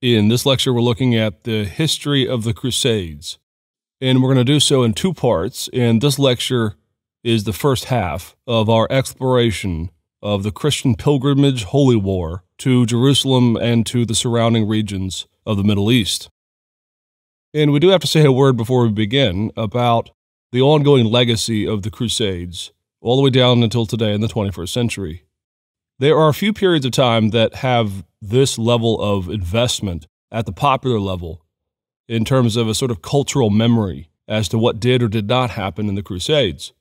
In this lecture, we're looking at the history of the Crusades, and we're going to do so in two parts, and this lecture is the first half of our exploration of the Christian pilgrimage holy war to Jerusalem and to the surrounding regions of the Middle East. And we do have to say a word before we begin about the ongoing legacy of the Crusades, all the way down until today in the 21st century. There are a few periods of time that have this level of investment at the popular level in terms of a sort of cultural memory as to what did or did not happen in the Crusades.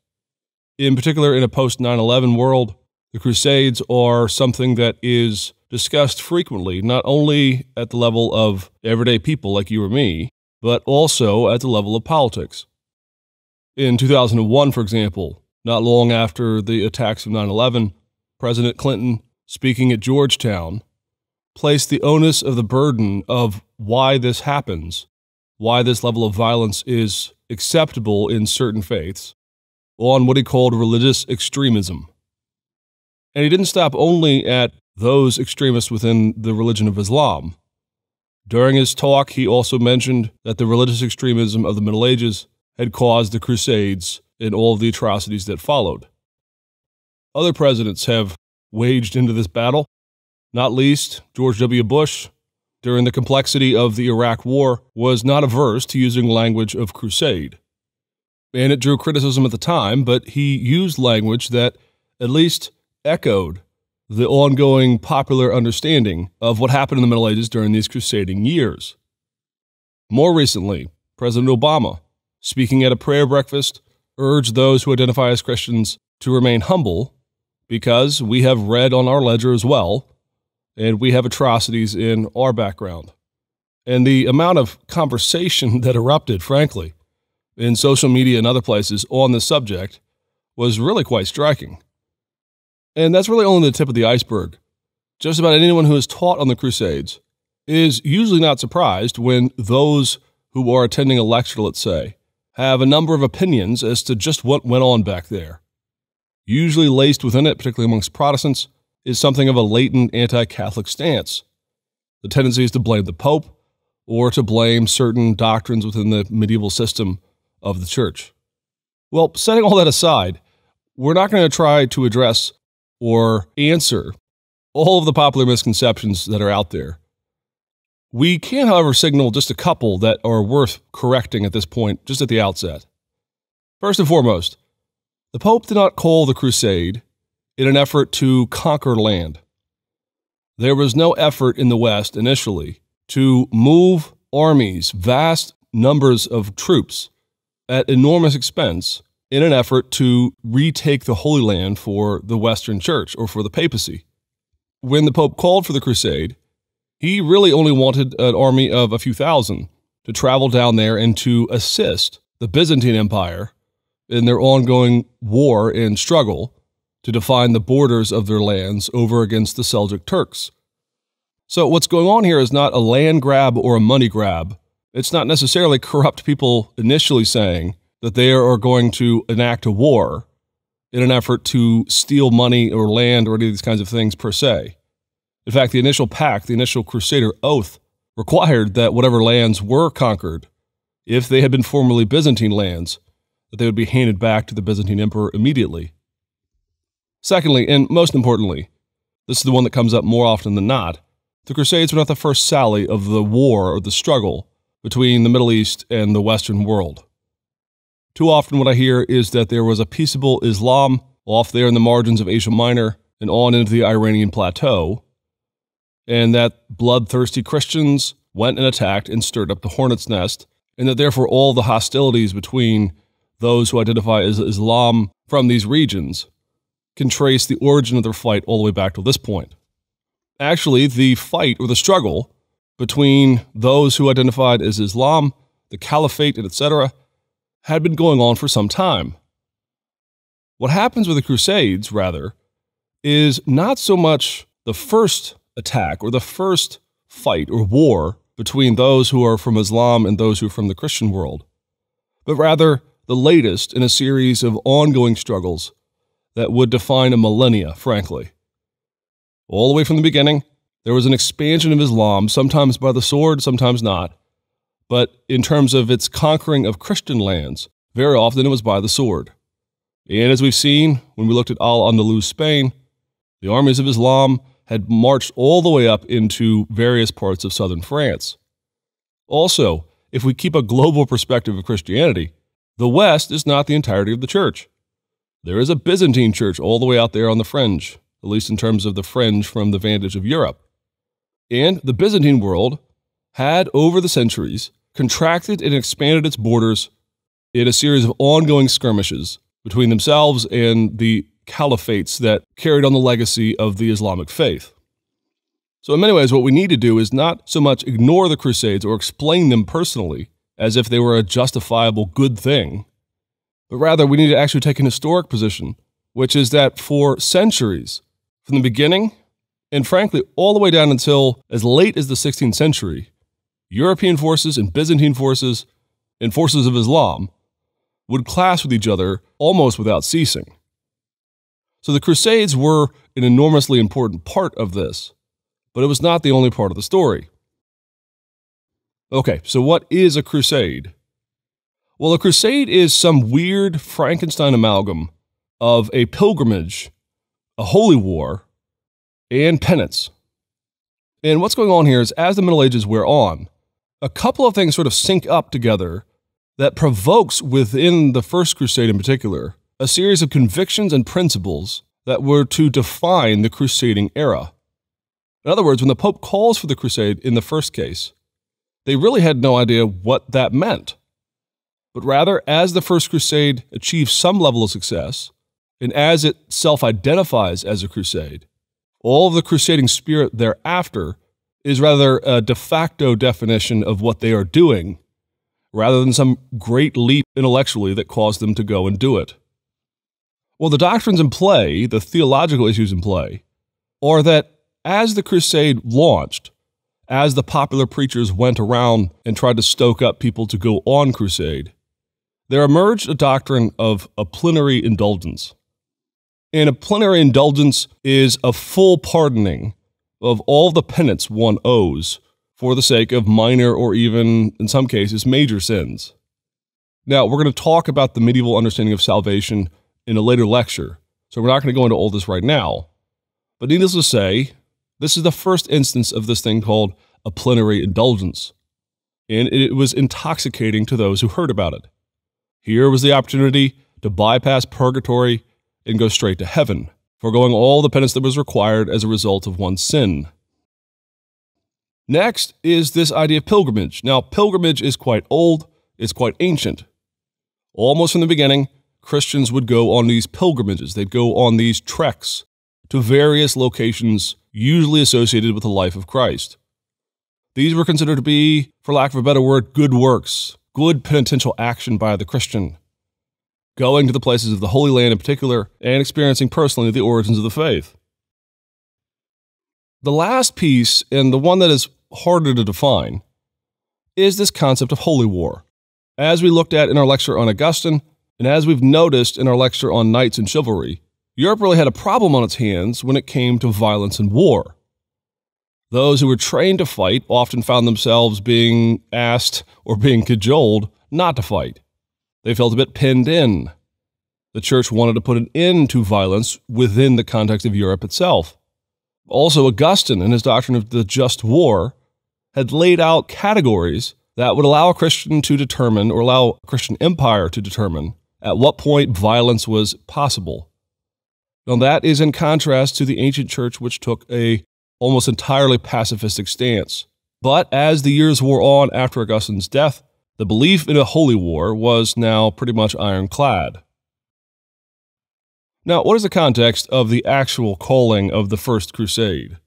In particular, in a post-9/11 world, the Crusades are something that is discussed frequently, not only at the level of everyday people like you or me, but also at the level of politics. In 2001, for example, not long after the attacks of 9/11, President Clinton, speaking at Georgetown, placed the onus of the burden of why this happens, why this level of violence is acceptable in certain faiths, on what he called religious extremism. And he didn't stop only at those extremists within the religion of Islam. During his talk, he also mentioned that the religious extremism of the Middle Ages had caused the Crusades and all of the atrocities that followed. Other presidents have waged into this battle, not least George W. Bush, during the complexity of the Iraq War, was not averse to using language of crusade. And it drew criticism at the time, but he used language that at least echoed the ongoing popular understanding of what happened in the Middle Ages during these crusading years. More recently, President Obama, speaking at a prayer breakfast, urged those who identify as Christians to remain humble because we have red on our ledger as well, and we have atrocities in our background. And the amount of conversation that erupted, frankly, in social media and other places on this subject was really quite striking. And that's really only the tip of the iceberg. Just about anyone who is taught on the Crusades is usually not surprised when those who are attending a lecture, let's say, have a number of opinions as to just what went on back there. Usually laced within it, particularly amongst Protestants, is something of a latent anti-Catholic stance. The tendency is to blame the Pope or to blame certain doctrines within the medieval system of the Church. Well, setting all that aside, we're not going to try to address or answer all of the popular misconceptions that are out there. We can, however, signal just a couple that are worth correcting at this point, just at the outset. First and foremost, the Pope did not call the Crusade in an effort to conquer land. There was no effort in the West initially to move armies, vast numbers of troops, at enormous expense in an effort to retake the Holy Land for the Western Church or for the papacy. When the Pope called for the Crusade, he really only wanted an army of a few thousand to travel down there and to assist the Byzantine Empire in their ongoing war and struggle to define the borders of their lands over against the Seljuk Turks. So what's going on here is not a land grab or a money grab. It's not necessarily corrupt people initially saying that they are going to enact a war in an effort to steal money or land or any of these kinds of things per se. In fact, the initial pact, the initial Crusader oath, required that whatever lands were conquered, if they had been formerly Byzantine lands, that they would be handed back to the Byzantine emperor immediately. Secondly, and most importantly, this is the one that comes up more often than not, the Crusades were not the first sally of the war or the struggle between the Middle East and the Western world. Too often what I hear is that there was a peaceable Islam off there in the margins of Asia Minor and on into the Iranian plateau, and that bloodthirsty Christians went and attacked and stirred up the hornet's nest, and that therefore all the hostilities between those who identify as Islam from these regions can trace the origin of their fight all the way back to this point. Actually, the fight or the struggle between those who identified as Islam, the Caliphate, and etc., had been going on for some time. What happens with the Crusades, rather, is not so much the first attack or the first fight or war between those who are from Islam and those who are from the Christian world, but rather the latest in a series of ongoing struggles that would define a millennia, frankly. All the way from the beginning, There was an expansion of Islam, sometimes by the sword, sometimes not. But in terms of its conquering of Christian lands, very often it was by the sword. And as we've seen, when we looked at Al-Andalus, Spain, the armies of Islam had marched all the way up into various parts of southern France. Also, if we keep a global perspective of Christianity, the West is not the entirety of the church. There is a Byzantine church all the way out there on the fringe, at least in terms of the fringe from the vantage of Europe. And the Byzantine world had, over the centuries, contracted and expanded its borders in a series of ongoing skirmishes between themselves and the caliphates that carried on the legacy of the Islamic faith. So in many ways, what we need to do is not so much ignore the Crusades or explain them personally as if they were a justifiable good thing, but rather we need to actually take an historic position, which is that for centuries, from the beginning and frankly all the way down until as late as the 16th century, European forces and Byzantine forces and forces of Islam would clash with each other almost without ceasing. So the Crusades were an enormously important part of this, but it was not the only part of the story. Okay, so what is a crusade? Well, a crusade is some weird Frankenstein amalgam of a pilgrimage, a holy war, and penance. And what's going on here is, as the Middle Ages wear on, a couple of things sort of sync up together that provokes, within the First Crusade in particular, a series of convictions and principles that were to define the crusading era. In other words, when the Pope calls for the crusade in the first case, they really had no idea what that meant. But rather, as the First Crusade achieves some level of success, and as it self-identifies as a crusade, all of the crusading spirit thereafter is rather a de facto definition of what they are doing, rather than some great leap intellectually that caused them to go and do it. Well, the doctrines in play, the theological issues in play, are that as the crusade launched, as the popular preachers went around and tried to stoke up people to go on crusade, there emerged a doctrine of a plenary indulgence. And a plenary indulgence is a full pardoning of all the penance one owes for the sake of minor or even, in some cases, major sins. Now, we're going to talk about the medieval understanding of salvation in a later lecture, so we're not going to go into all this right now. But needless to say, this is the first instance of this thing called a plenary indulgence, and it was intoxicating to those who heard about it. Here was the opportunity to bypass purgatory and go straight to heaven, foregoing all the penance that was required as a result of one's sin. Next is this idea of pilgrimage. Now, pilgrimage is quite old, it's quite ancient. Almost from the beginning, Christians would go on these pilgrimages, they'd go on these treks to various locations usually associated with the life of Christ. These were considered to be, for lack of a better word, good works, good penitential action by the Christian, going to the places of the Holy Land in particular and experiencing personally the origins of the faith. The last piece, and the one that is harder to define, is this concept of holy war. As we looked at in our lecture on Augustine, and as we've noticed in our lecture on knights and chivalry, Europe really had a problem on its hands when it came to violence and war. Those who were trained to fight often found themselves being asked or being cajoled not to fight. They felt a bit pinned in. The church wanted to put an end to violence within the context of Europe itself. Also, Augustine, in his doctrine of the just war, had laid out categories that would allow a Christian to determine, or allow a Christian empire to determine, at what point violence was possible. Now, that is in contrast to the ancient church, which took a almost entirely pacifistic stance. But as the years wore on after Augustine's death, the belief in a holy war was now pretty much ironclad. Now, what is the context of the actual calling of the First Crusade?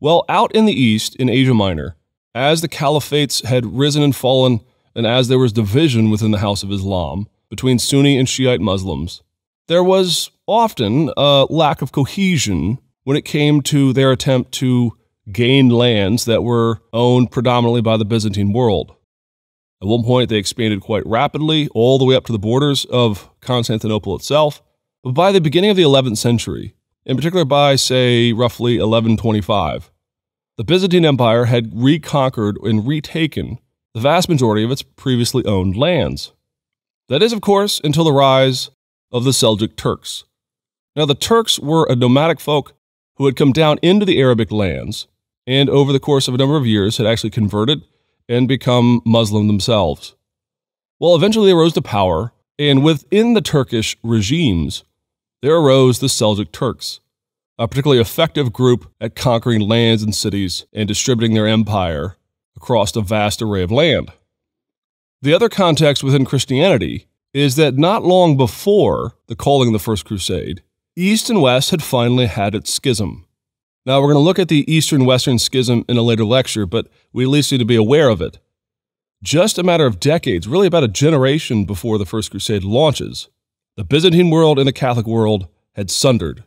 Well, out in the East, in Asia Minor, as the caliphates had risen and fallen, and as there was division within the House of Islam between Sunni and Shiite Muslims, there was often a lack of cohesion when it came to their attempt to gain lands that were owned predominantly by the Byzantine world. At one point, they expanded quite rapidly, all the way up to the borders of Constantinople itself. But by the beginning of the 11th century, in particular by, say, roughly 1125, The Byzantine Empire had reconquered and retaken the vast majority of its previously owned lands. That is, of course, until the rise of the Seljuk Turks. Now, the Turks were a nomadic folk who had come down into the Arabic lands and over the course of a number of years had actually converted and become Muslim themselves. Well, eventually they rose to power, and within the Turkish regimes, there arose the Seljuk Turks, a particularly effective group at conquering lands and cities and distributing their empire across a vast array of land. The other context within Christianity is that not long before the calling of the First Crusade, East and West had finally had its schism. Now, we're going to look at the Eastern-Western schism in a later lecture, but we at least need to be aware of it. Just a matter of decades, really about a generation before the First Crusade launches, the Byzantine world and the Catholic world had sundered.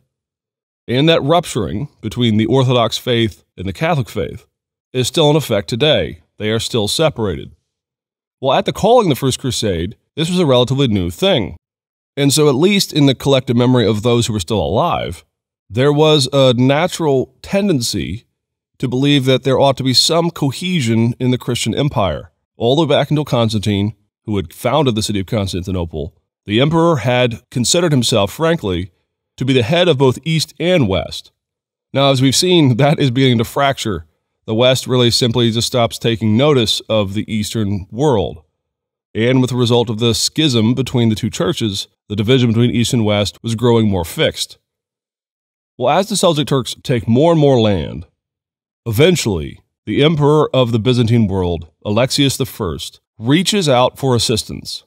And that rupturing between the Orthodox faith and the Catholic faith is still in effect today. They are still separated. Well, at the calling of the First Crusade, this was a relatively new thing. And so, at least in the collective memory of those who were still alive, there was a natural tendency to believe that there ought to be some cohesion in the Christian empire. All the way back until Constantine, who had founded the city of Constantinople, the emperor had considered himself, frankly, to be the head of both East and West. Now, as we've seen, that is beginning to fracture. The West really simply just stops taking notice of the Eastern world. And with the result of the schism between the two churches, the division between East and West was growing more fixed. Well, as the Seljuk Turks take more and more land, eventually the emperor of the Byzantine world, Alexius I, reaches out for assistance.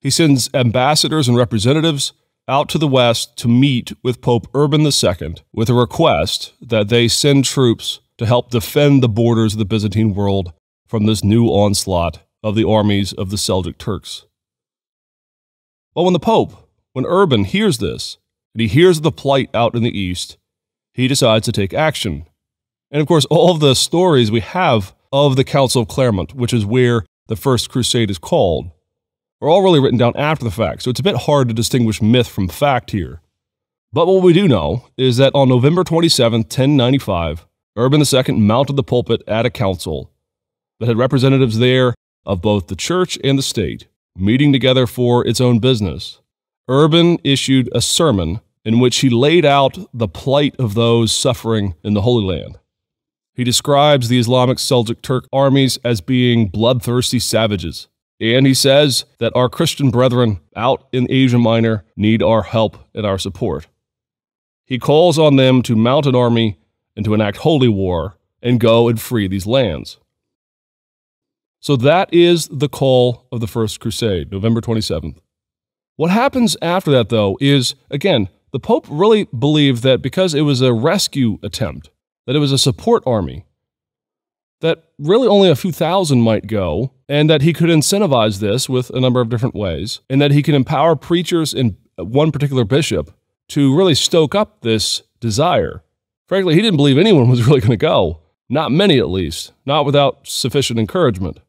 He sends ambassadors and representatives out to the West to meet with Pope Urban II with a request that they send troops to help defend the borders of the Byzantine world from this new onslaught of the armies of the Seljuk Turks. But when Urban hears this, and he hears the plight out in the East, he decides to take action. And of course, all of the stories we have of the Council of Clermont, which is where the First Crusade is called, are all really written down after the fact, so it's a bit hard to distinguish myth from fact here. But what we do know is that on November 27, 1095, Urban II mounted the pulpit at a council that had representatives there of both the church and the state, meeting together for its own business. Urban issued a sermon in which he laid out the plight of those suffering in the Holy Land. He describes the Islamic Seljuk Turk armies as being bloodthirsty savages, and he says that our Christian brethren out in Asia Minor need our help and our support. He calls on them to mount an army and to enact holy war and go and free these lands. So that is the call of the First Crusade, November 27th. What happens after that, though, is, again, the Pope really believed that because it was a rescue attempt, that it was a support army, that really only a few thousand might go, and that he could incentivize this with a number of different ways, and that he can empower preachers and one particular bishop to really stoke up this desire. Frankly, he didn't believe anyone was really going to go. Not many, at least. Not without sufficient encouragement.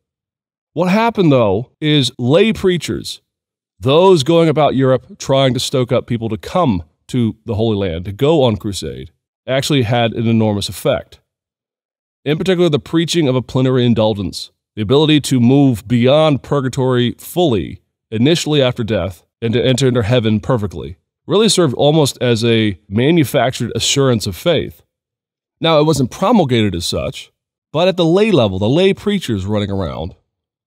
What happened, though, is lay preachers, those going about Europe trying to stoke up people to come to the Holy Land, to go on crusade, actually had an enormous effect. In particular, the preaching of a plenary indulgence, the ability to move beyond purgatory fully, initially after death, and to enter into heaven perfectly, really served almost as a manufactured assurance of faith. Now, it wasn't promulgated as such, but at the lay level, the lay preachers running around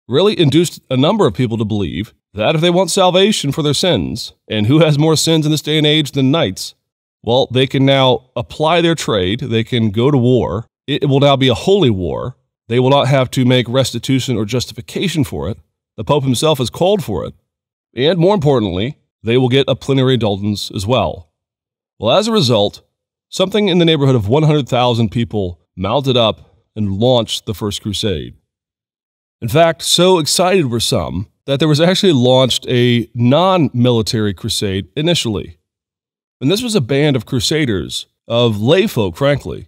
really induced a number of people to believe that if they want salvation for their sins, and who has more sins in this day and age than knights, well, they can now apply their trade, they can go to war, it will now be a holy war, they will not have to make restitution or justification for it, the Pope himself has called for it, and more importantly, they will get a plenary indulgence as well. Well, as a result, something in the neighborhood of 100,000 people mounted up and launched the First Crusade. In fact, so excited were some that there was actually launched a non-military crusade initially. And this was a band of crusaders, of layfolk, frankly,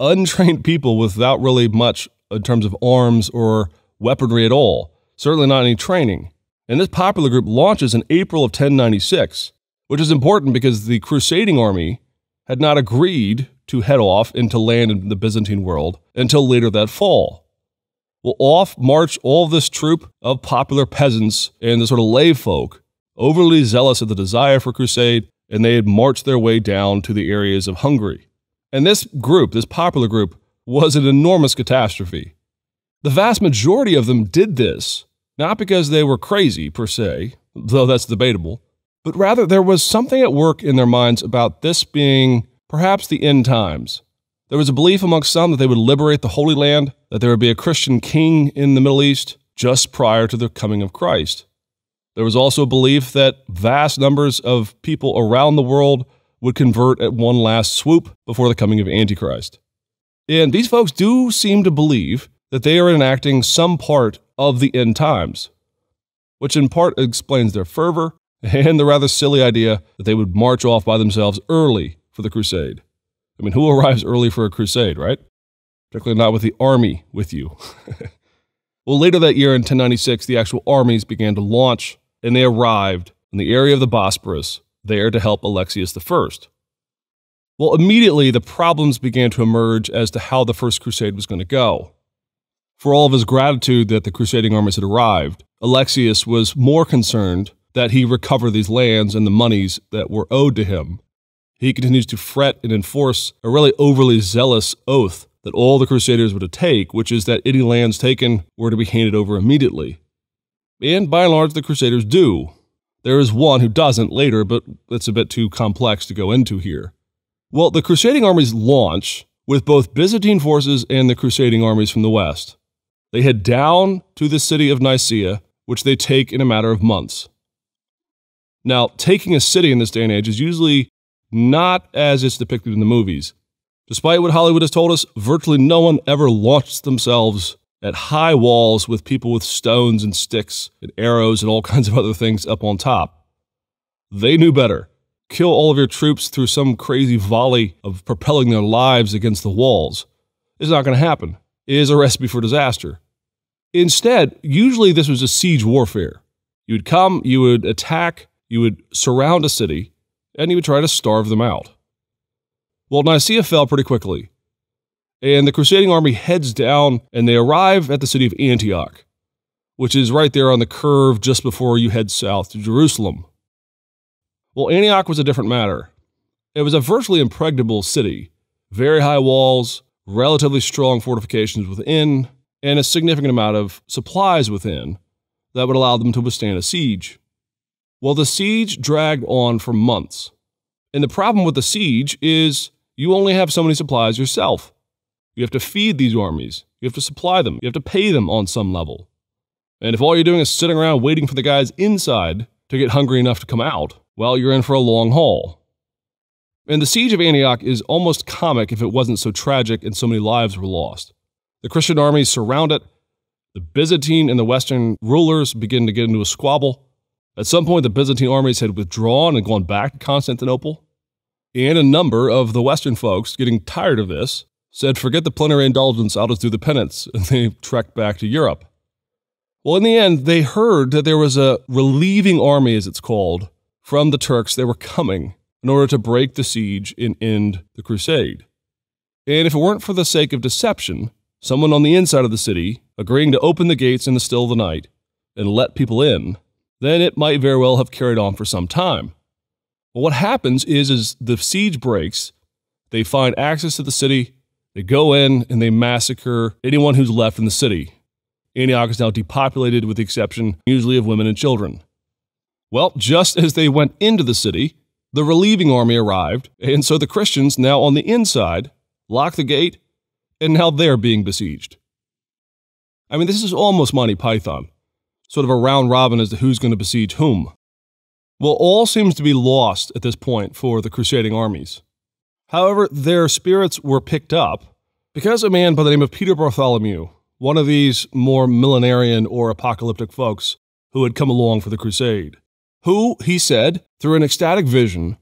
untrained people without really much in terms of arms or weaponry at all, certainly not any training. And this popular group launches in April of 1096, which is important because the crusading army had not agreed to head off and to land in the Byzantine world until later that fall. Well, off marched all this troop of popular peasants and the sort of lay folk, overly zealous of the desire for crusade, and they had marched their way down to the areas of Hungary. And this group, this popular group, was an enormous catastrophe. The vast majority of them did this, not because they were crazy per se, though that's debatable, but rather there was something at work in their minds about this being perhaps the end times. There was a belief amongst some that they would liberate the Holy Land, that there would be a Christian king in the Middle East just prior to the coming of Christ. There was also a belief that vast numbers of people around the world would convert at one last swoop before the coming of Antichrist. And these folks do seem to believe that they are enacting some part of the end times, which in part explains their fervor and the rather silly idea that they would march off by themselves early for the crusade. I mean, who arrives early for a crusade, right? Particularly not with the army with you. Well, later that year in 1096, the actual armies began to launch, and they arrived in the area of the Bosporus, there to help Alexius I. Well, immediately the problems began to emerge as to how the First Crusade was going to go. For all of his gratitude that the crusading armies had arrived, Alexius was more concerned that he recover these lands and the monies that were owed to him. He continues to fret and enforce a really overly zealous oath that all the Crusaders were to take, which is that any lands taken were to be handed over immediately. And by and large, the Crusaders do. There is one who doesn't later, but that's a bit too complex to go into here. Well, the crusading armies launch with both Byzantine forces and the crusading armies from the west. They head down to the city of Nicaea, which they take in a matter of months. Now, taking a city in this day and age is usually not as it's depicted in the movies. Despite what Hollywood has told us, virtually no one ever launched themselves at high walls with people with stones and sticks and arrows and all kinds of other things up on top. They knew better. Kill all of your troops through some crazy volley of propelling their lives against the walls. It's not going to happen. It is a recipe for disaster. Instead, usually this was a siege warfare. You would come, you would attack, you would surround a city, and you would try to starve them out. Well, Nicaea fell pretty quickly, and the crusading army heads down, and they arrive at the city of Antioch, which is right there on the curve just before you head south to Jerusalem. Well, Antioch was a different matter. It was a virtually impregnable city, very high walls, relatively strong fortifications within, and a significant amount of supplies within that would allow them to withstand a siege. Well, the siege dragged on for months. And the problem with the siege is you only have so many supplies yourself. You have to feed these armies. You have to supply them. You have to pay them on some level. And if all you're doing is sitting around waiting for the guys inside to get hungry enough to come out, well, you're in for a long haul. And the siege of Antioch is almost comic if it wasn't so tragic and so many lives were lost. The Christian armies surround it. The Byzantine and the Western rulers begin to get into a squabble. At some point, the Byzantine armies had withdrawn and gone back to Constantinople, and a number of the Western folks, getting tired of this, said, forget the plenary indulgence, I'll just do the penance, and they trekked back to Europe. Well, in the end, they heard that there was a relieving army, as it's called, from the Turks that were coming in order to break the siege and end the crusade. And if it weren't for the sake of deception, someone on the inside of the city agreeing to open the gates in the still of the night and let people in, then it might very well have carried on for some time. But what happens is the siege breaks, they find access to the city, they go in and they massacre anyone who's left in the city. Antioch is now depopulated with the exception usually of women and children. Well, just as they went into the city, the relieving army arrived, and so the Christians now on the inside lock the gate, and now they're being besieged. I mean, this is almost Monty Python. Sort of a round robin as to who's going to besiege whom. Well, all seems to be lost at this point for the crusading armies. However, their spirits were picked up because a man by the name of Peter Bartholomew, one of these more millenarian or apocalyptic folks who had come along for the crusade, who, he said, through an ecstatic vision,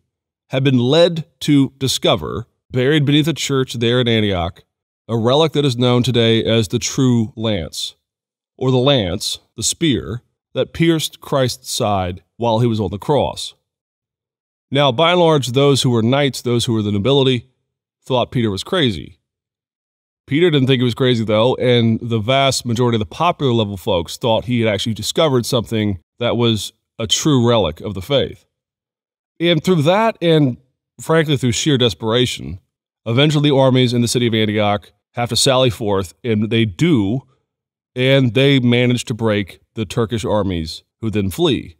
had been led to discover, buried beneath a church there in Antioch, a relic that is known today as the True Lance, or the lance, the spear, that pierced Christ's side while he was on the cross. Now, by and large, those who were knights, those who were the nobility, thought Peter was crazy. Peter didn't think he was crazy, though, and the vast majority of the popular level folks thought he had actually discovered something that was a true relic of the faith. And through that, and frankly through sheer desperation, eventually the armies in the city of Antioch have to sally forth, and they do, and they manage to break the Turkish armies, who then flee.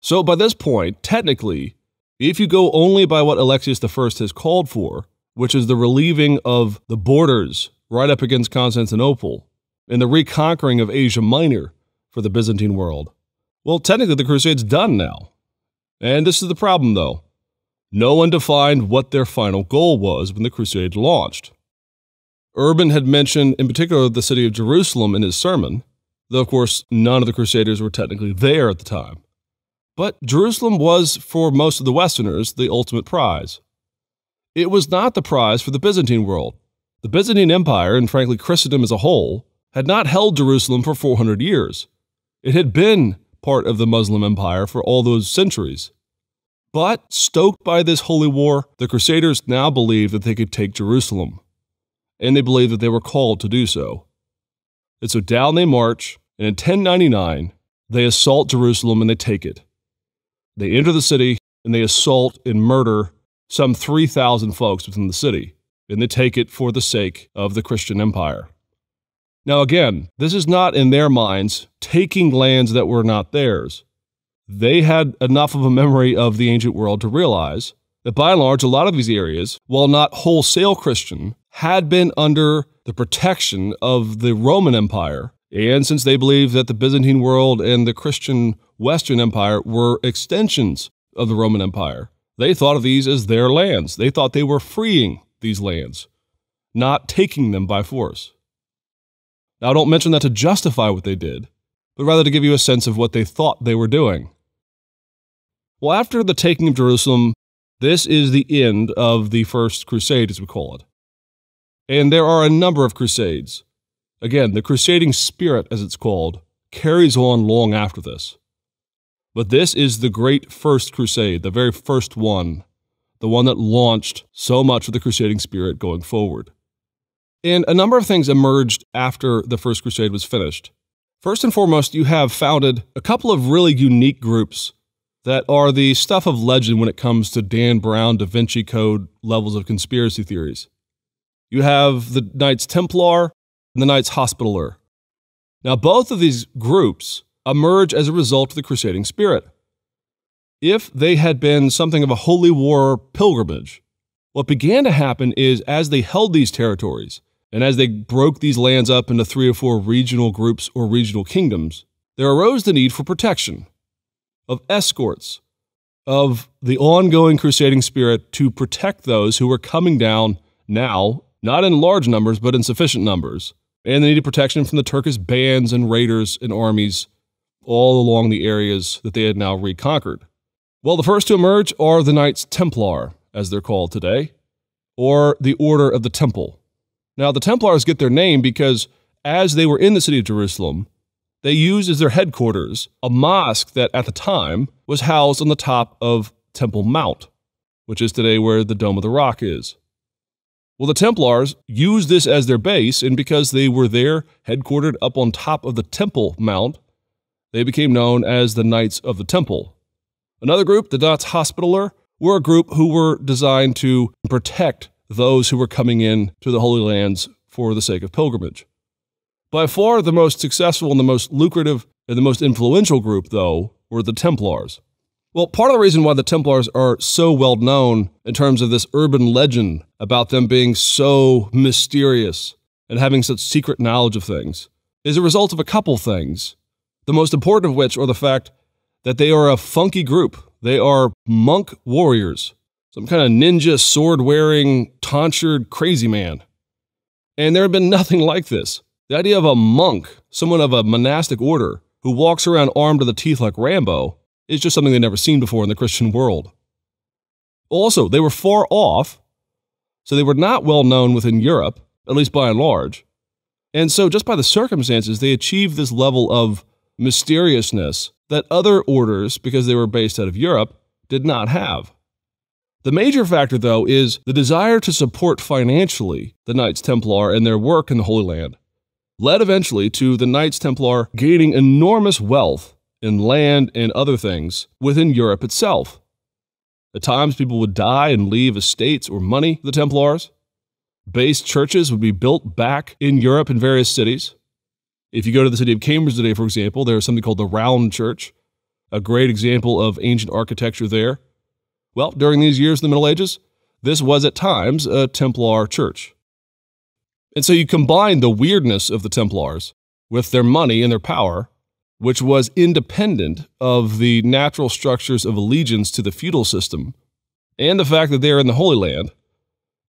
So by this point, technically, if you go only by what Alexius I has called for, which is the relieving of the borders right up against Constantinople and the reconquering of Asia Minor for the Byzantine world, well, technically the Crusade's done now. And this is the problem, though. No one defined what their final goal was when the Crusade launched. Urban had mentioned, in particular, the city of Jerusalem in his sermon, though, of course, none of the Crusaders were technically there at the time. But Jerusalem was, for most of the Westerners, the ultimate prize. It was not the prize for the Byzantine world. The Byzantine Empire, and frankly Christendom as a whole, had not held Jerusalem for 400 years. It had been part of the Muslim Empire for all those centuries. But, stoked by this holy war, the Crusaders now believed that they could take Jerusalem. And they believed that they were called to do so. And so down they march, and in 1099, they assault Jerusalem and they take it. They enter the city, and they assault and murder some 3,000 folks within the city, and they take it for the sake of the Christian Empire. Now again, this is not, in their minds, taking lands that were not theirs. They had enough of a memory of the ancient world to realize that by and large a lot of these areas, while not wholesale Christian, had been under the protection of the Roman Empire, and since they believed that the Byzantine world and the Christian Western Empire were extensions of the Roman Empire, they thought of these as their lands. They thought they were freeing these lands, not taking them by force. Now, I don't mention that to justify what they did, but rather to give you a sense of what they thought they were doing. Well, after the taking of Jerusalem, this is the end of the First Crusade, as we call it. And there are a number of crusades. Again, the crusading spirit, as it's called, carries on long after this. But this is the great First Crusade, the very first one, the one that launched so much of the crusading spirit going forward. And a number of things emerged after the First Crusade was finished. First and foremost, you have founded a couple of really unique groups that are the stuff of legend when it comes to Dan Brown, Da Vinci Code levels of conspiracy theories. You have the Knights Templar and the Knights Hospitaller. Now, both of these groups emerge as a result of the crusading spirit. If they had been something of a holy war pilgrimage, what began to happen is as they held these territories, and as they broke these lands up into 3 or 4 regional groups or regional kingdoms, there arose the need for protection, of escorts, of the ongoing crusading spirit to protect those who were coming down now, not in large numbers, but in sufficient numbers, and they needed protection from the Turkish bands and raiders and armies all along the areas that they had now reconquered. Well, the first to emerge are the Knights Templar, as they're called today, or the Order of the Temple. Now, the Templars get their name because as they were in the city of Jerusalem, they used as their headquarters a mosque that at the time was housed on the top of Temple Mount, which is today where the Dome of the Rock is. Well, the Templars used this as their base, and because they were there, headquartered up on top of the Temple Mount, they became known as the Knights of the Temple. Another group, the Knights Hospitaller, were a group who were designed to protect those who were coming in to the Holy Lands for the sake of pilgrimage. By far the most successful and the most lucrative and the most influential group, though, were the Templars. Well, part of the reason why the Templars are so well known in terms of this urban legend about them being so mysterious and having such secret knowledge of things is a result of a couple things, the most important of which are the fact that they are a funky group. They are monk warriors, some kind of ninja, sword-wearing, tonsured crazy man. And there had been nothing like this. The idea of a monk, someone of a monastic order, who walks around armed to the teeth like Rambo, is just something they'd never seen before in the Christian world. Also, they were far off, so they were not well known within Europe, at least by and large. And so just by the circumstances, they achieved this level of mysteriousness that other orders, because they were based out of Europe, did not have. The major factor, though, is the desire to support financially the Knights Templar and their work in the Holy Land, led eventually to the Knights Templar gaining enormous wealth in land and other things within Europe itself. At times, people would die and leave estates or money to the Templars. Base churches would be built back in Europe in various cities. If you go to the city of Cambridge today, for example, there is something called the Round Church, a great example of ancient architecture there. Well, during these years of the Middle Ages, this was at times a Templar church. And so you combine the weirdness of the Templars with their money and their power, which was independent of the natural structures of allegiance to the feudal system, and the fact that they're in the Holy Land,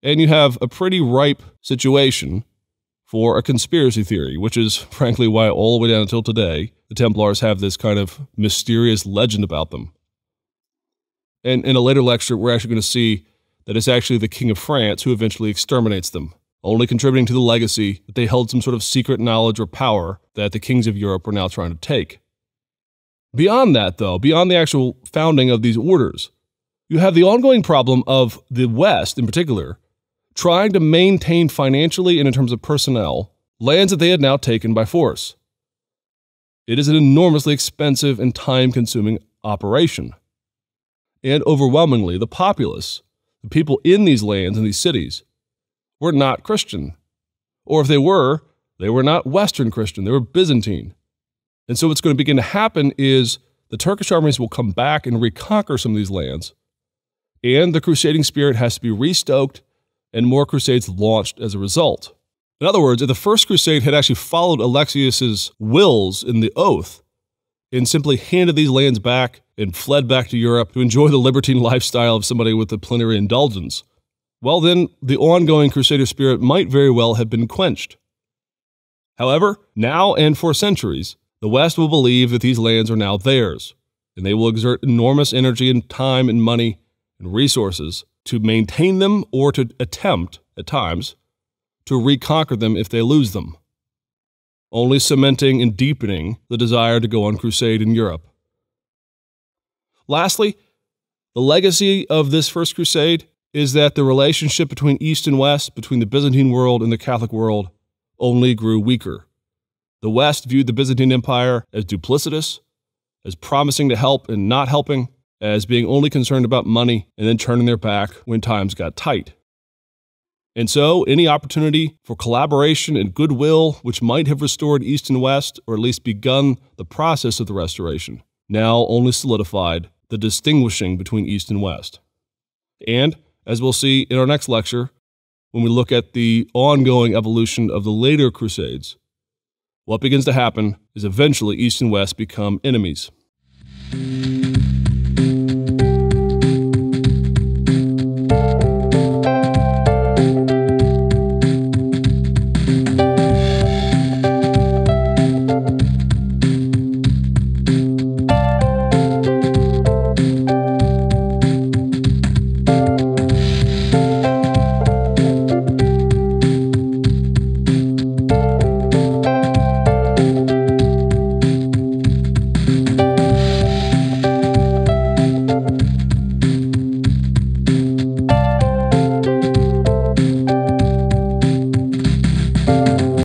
and you have a pretty ripe situation for a conspiracy theory, which is frankly why all the way down until today, the Templars have this kind of mysterious legend about them. And in a later lecture, we're actually going to see that it's actually the King of France who eventually exterminates them, only contributing to the legacy that they held some sort of secret knowledge or power that the kings of Europe were now trying to take. Beyond that, though, beyond the actual founding of these orders, you have the ongoing problem of the West, in particular, trying to maintain financially and in terms of personnel, lands that they had now taken by force. It is an enormously expensive and time-consuming operation. And overwhelmingly, the populace, the people in these lands and these cities, were not Christian. Or if they were not Western Christian, they were Byzantine. And so what's going to begin to happen is the Turkish armies will come back and reconquer some of these lands, and the crusading spirit has to be restoked and more crusades launched as a result. In other words, if the First Crusade had actually followed Alexius's wills in the oath and simply handed these lands back and fled back to Europe to enjoy the libertine lifestyle of somebody with a plenary indulgence, well then, the ongoing crusader spirit might very well have been quenched. However, now and for centuries, the West will believe that these lands are now theirs, and they will exert enormous energy and time and money and resources to maintain them or to attempt, at times, to reconquer them if they lose them, only cementing and deepening the desire to go on crusade in Europe. Lastly, the legacy of this First Crusade is that the relationship between East and West, between the Byzantine world and the Catholic world, only grew weaker. The West viewed the Byzantine Empire as duplicitous, as promising to help and not helping, as being only concerned about money and then turning their back when times got tight. And so, any opportunity for collaboration and goodwill, which might have restored East and West, or at least begun the process of the restoration, now only solidified the distinguishing between East and West. And, as we'll see in our next lecture, when we look at the ongoing evolution of the later Crusades, what begins to happen is eventually East and West become enemies.